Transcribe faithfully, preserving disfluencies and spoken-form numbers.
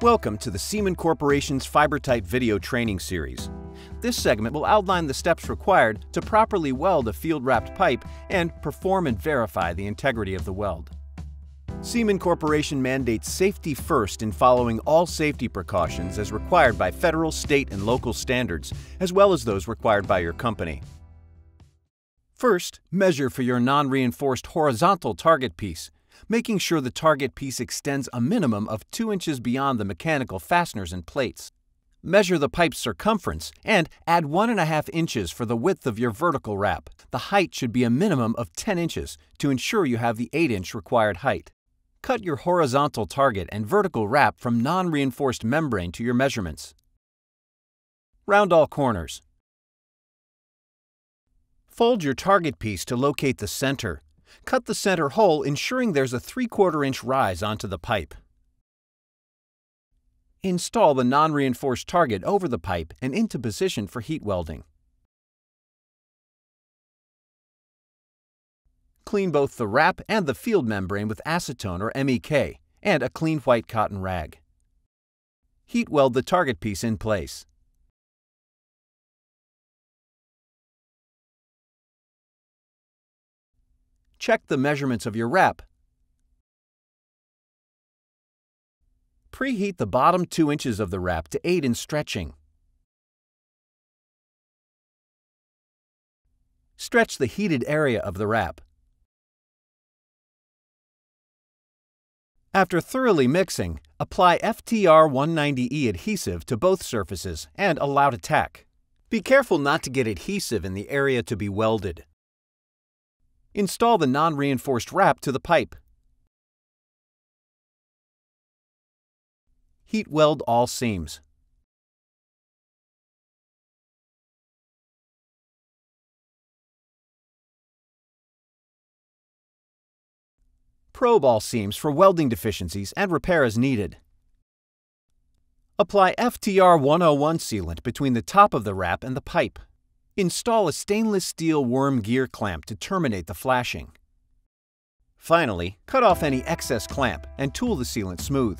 Welcome to the Seaman Corporation's FiberTite video training series. This segment will outline the steps required to properly weld a field-wrapped pipe and perform and verify the integrity of the weld. Seaman Corporation mandates safety first in following all safety precautions as required by federal, state, and local standards, as well as those required by your company. First, measure for your non-reinforced horizontal target piece, making sure the target piece extends a minimum of two inches beyond the mechanical fasteners and plates. Measure the pipe's circumference and add one and a half inches for the width of your vertical wrap. The height should be a minimum of ten inches to ensure you have the eight inch required height. Cut your horizontal target and vertical wrap from non-reinforced membrane to your measurements. Round all corners. Fold your target piece to locate the center. Cut the center hole, ensuring there's a three quarter inch rise onto the pipe. Install the non-reinforced target over the pipe and into position for heat welding. Clean both the wrap and the field membrane with acetone or M E K and a clean white cotton rag. Heat weld the target piece in place. Check the measurements of your wrap. Preheat the bottom two inches of the wrap to aid in stretching. Stretch the heated area of the wrap. After thoroughly mixing, apply F T R one ninety E adhesive to both surfaces and allow to tack. Be careful not to get adhesive in the area to be welded. Install the non-reinforced wrap to the pipe. Heat weld all seams. Probe all seams for welding deficiencies and repair as needed. Apply F T R one oh one sealant between the top of the wrap and the pipe. Install a stainless steel worm gear clamp to terminate the flashing. Finally, cut off any excess clamp and tool the sealant smooth.